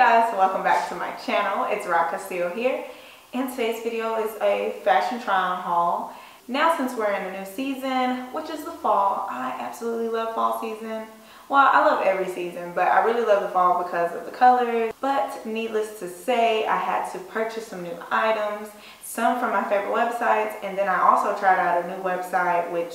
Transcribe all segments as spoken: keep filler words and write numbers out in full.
guys, welcome back to my channel. It's Roc Castillo here, and today's video is a fashion try-on haul. Now, since we're in a new season, which is the fall, I absolutely love fall season. Well, I love every season, but I really love the fall because of the colors. But needless to say, I had to purchase some new items, some from my favorite websites, and then I also tried out a new website, which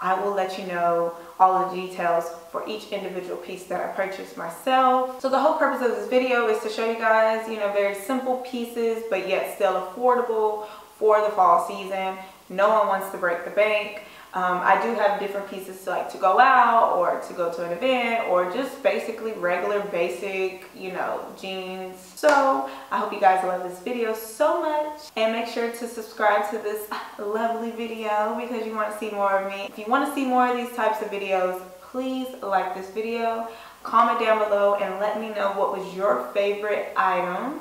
I will let you know all the details for each individual piece that I purchased myself. So the whole purpose of this video is to show you guys, you know, very simple pieces, but yet still affordable for the fall season. No one wants to break the bank. Um, I do have different pieces to like to go out or to go to an event or just basically regular basic, you know, jeans. So I hope you guys love this video so much, and make sure to subscribe to this lovely video because you want to see more of me. If you want to see more of these types of videos, please like this video, comment down below, and let me know what was your favorite item.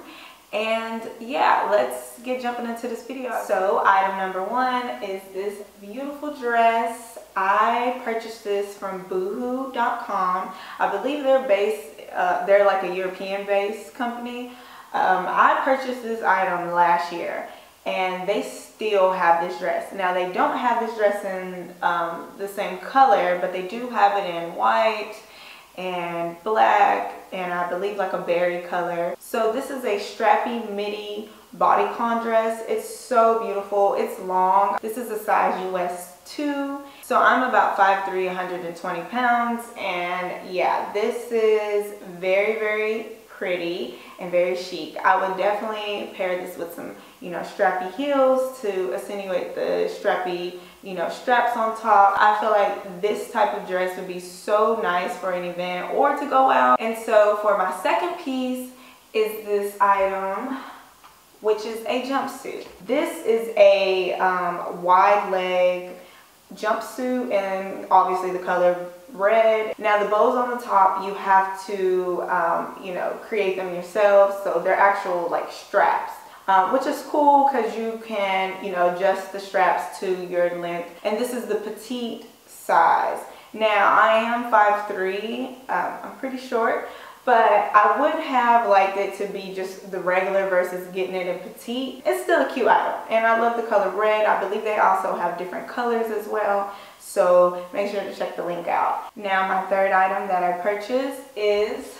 And yeah, let's get jumping into this video. So item number one is this beautiful dress. I purchased this from boohoo dot com. I believe they're based, uh, they're like a European based company. Um, I purchased this item last year and they still have this dress. Now they don't have this dress in um, the same color, but they do have it in white and black, and I believe like a berry color. So this is a strappy midi bodycon dress. It's so beautiful. It's long. This is a size U S two. So I'm about five three, one hundred twenty pounds, and yeah, this is very, very pretty and very chic. I would definitely pair this with some, you know, strappy heels to accentuate the strappy, you know, straps on top. I feel like this type of dress would be so nice for an event or to go out. And so for my second piece is this item, which is a jumpsuit. This is a um, wide leg jumpsuit, and obviously the color red. Now the bows on the top, you have to um, you know, create them yourself, so they're actual like straps, um, which is cool because you can, you know, adjust the straps to your length. And this is the petite size. Now I am five three, um, I'm pretty short, but I would have liked it to be just the regular versus getting it in petite. It's still a cute item, and I love the color red. I believe they also have different colors as well, so make sure to check the link out. Now my third item that I purchased is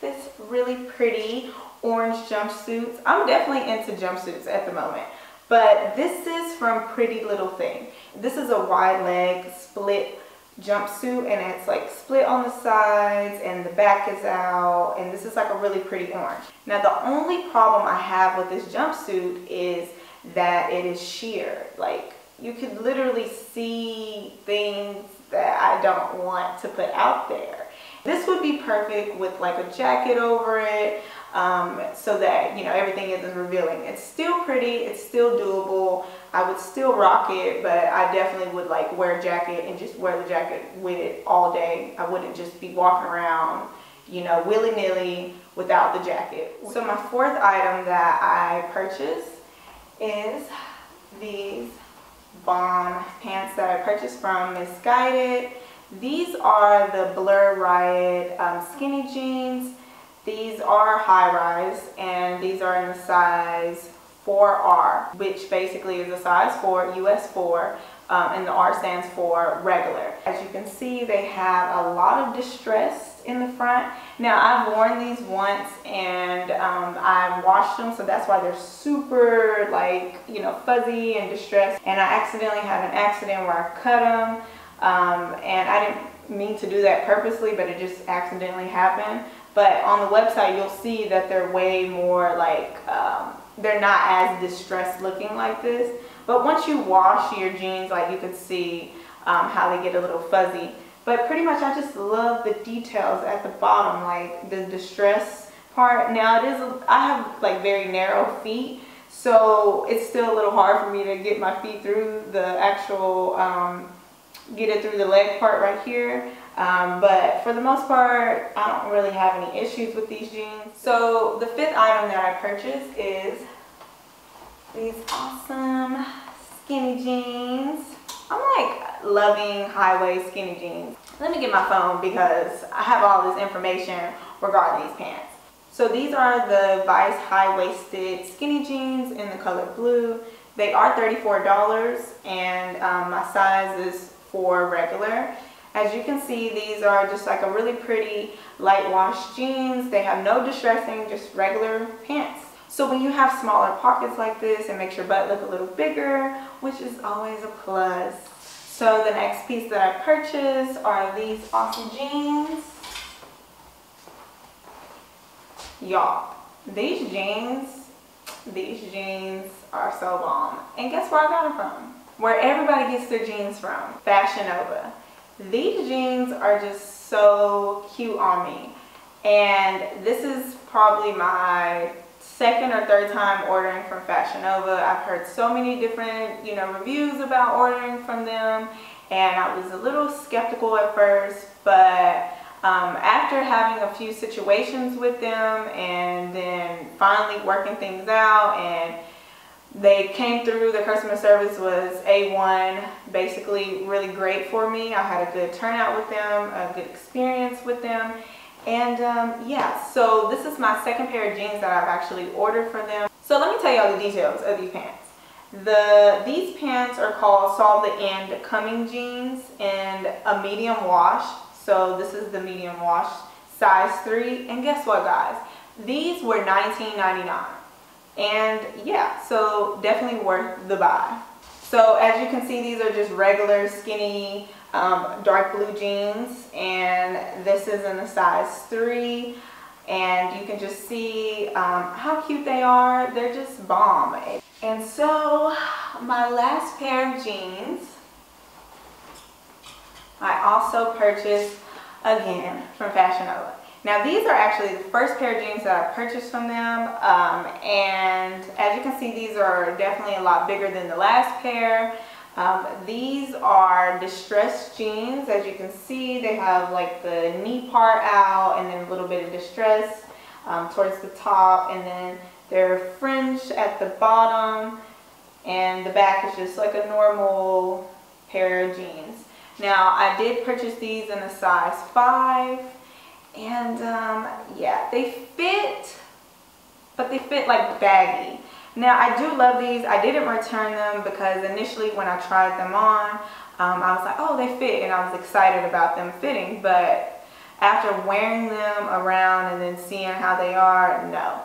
this really pretty orange jumpsuit. I'm definitely into jumpsuits at the moment, but this is from Pretty Little Thing. This is a wide leg split jumpsuit, and it's like split on the sides and the back is out, and this is like a really pretty orange. Now the only problem I have with this jumpsuit is that it is sheer. Like, you could literally see things that I don't want to put out there. This would be perfect with like a jacket over it, um, so that, you know, everything isn't revealing. It's still pretty, it's still doable. I would still rock it, but I definitely would like wear a jacket and just wear the jacket with it all day. I wouldn't just be walking around, you know, willy-nilly without the jacket. So my fourth item that I purchased is these bomb pants that I purchased from Miss Guided. These are the Blur Riot um, skinny jeans. These are high rise, and these are in the size four R, which basically is a size four, U S four, um, and the R stands for regular. As you can see, they have a lot of distress in the front. Now I've worn these once, and um, I've washed them, so that's why they're super like, you know, fuzzy and distressed, and I accidentally had an accident where I cut them, um, and I didn't mean to do that purposely, but it just accidentally happened. But on the website you'll see that they're way more like, um, they're not as distressed looking like this, but once you wash your jeans, like, you can see um, how they get a little fuzzy. But pretty much I just love the details at the bottom, like the distress part. Now it is, I have like very narrow feet, so it's still a little hard for me to get my feet through the actual, um, get it through the leg part right here. Um, but for the most part, I don't really have any issues with these jeans. So the fifth item that I purchased is these awesome skinny jeans. I'm like loving high-waist skinny jeans. Let me get my phone because I have all this information regarding these pants. So these are the Vice high-waisted skinny jeans in the color blue. They are thirty-four dollars, and um, my size is four regular. As you can see, these are just like a really pretty light wash jeans. They have no distressing, just regular pants. So when you have smaller pockets like this, it makes your butt look a little bigger, which is always a plus. So the next piece that I purchased are these awesome jeans. Y'all, these jeans, these jeans are so bomb. And guess where I got them from? Where everybody gets their jeans from, Fashion Nova. These jeans are just so cute on me. And this is probably my second or third time ordering from Fashion Nova. I've heard so many different, you know, reviews about ordering from them. And I was a little skeptical at first, but um, after having a few situations with them and then finally working things out, and they came through, the customer service was A one, basically really great for me. I had a good turnout with them, a good experience with them. And um, yeah, so this is my second pair of jeans that I've actually ordered for them. So let me tell you all the details of these pants. The, these pants are called Saw the End Coming jeans and a medium wash. So this is the medium wash, size three. And guess what, guys? These were nineteen ninety-nine. And yeah, so definitely worth the buy. So as you can see, these are just regular skinny um, dark blue jeans, and this is in the size three, and you can just see um, how cute they are. They're just bomb. And so my last pair of jeans I also purchased again from Fashion Nova. Now these are actually the first pair of jeans that I purchased from them, um, and as you can see, these are definitely a lot bigger than the last pair. Um, these are distressed jeans. As you can see, they have like the knee part out and then a little bit of distress um, towards the top, and then they're fringed at the bottom, and the back is just like a normal pair of jeans. Now I did purchase these in a size five. And um, yeah, they fit, but they fit like baggy. Now I do love these. I didn't return them because initially when I tried them on, um, I was like, oh, they fit, and I was excited about them fitting. But after wearing them around and then seeing how they are, no,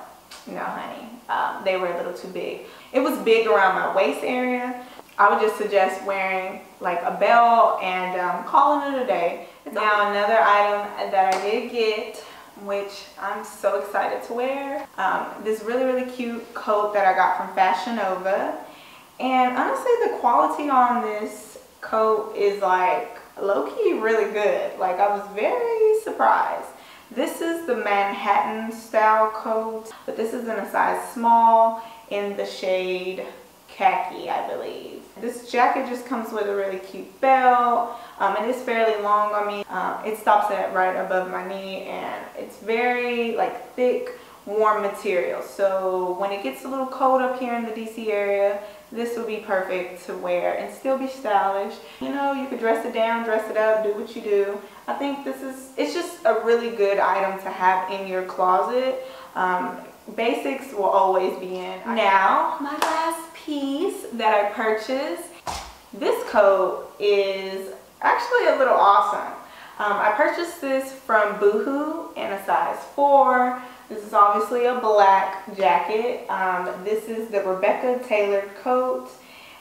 no honey, um, they were a little too big. It was big around my waist area. I would just suggest wearing like a belt and um, calling it a day. Now another item that I did get, which I'm so excited to wear, um, this really really cute coat that I got from Fashion Nova. And honestly, the quality on this coat is like low-key really good. Like, I was very surprised. This is the Manhattan style coat, but this is in a size small in the shade khaki, I believe. This jacket just comes with a really cute belt, um, and it's fairly long on me. Um, it stops at right above my knee, and it's very like thick, warm material. So when it gets a little cold up here in the D C area, this would be perfect to wear and still be stylish. You know, you could dress it down, dress it up, do what you do. I think this is, it's just a really good item to have in your closet. Um, basics will always be in. Now, my last piece that I purchased. This coat is actually a little awesome. Um, I purchased this from Boohoo in a size four. This is obviously a black jacket. Um, this is the Rebecca Taylor coat.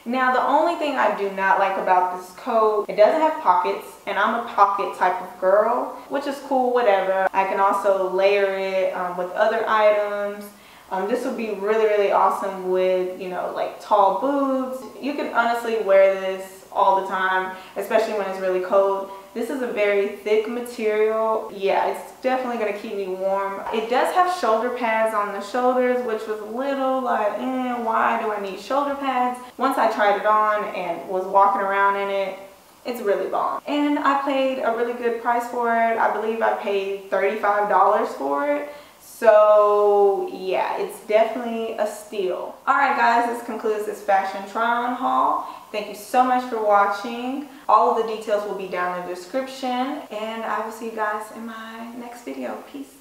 Now the only thing I do not like about this coat, it doesn't have pockets, and I'm a pocket type of girl, which is cool, whatever. I can also layer it um, with other items. Um, this would be really, really awesome with, you know, like tall boobs. You can honestly wear this all the time, especially when it's really cold. This is a very thick material. Yeah, it's definitely going to keep me warm. It does have shoulder pads on the shoulders, which was a little like, eh, why do I need shoulder pads? Once I tried it on and was walking around in it, it's really bomb. And I paid a really good price for it. I believe I paid thirty-five dollars for it. So yeah, it's definitely a steal. Alright guys, this concludes this fashion try-on haul. Thank you so much for watching. All of the details will be down in the description, and I will see you guys in my next video. Peace.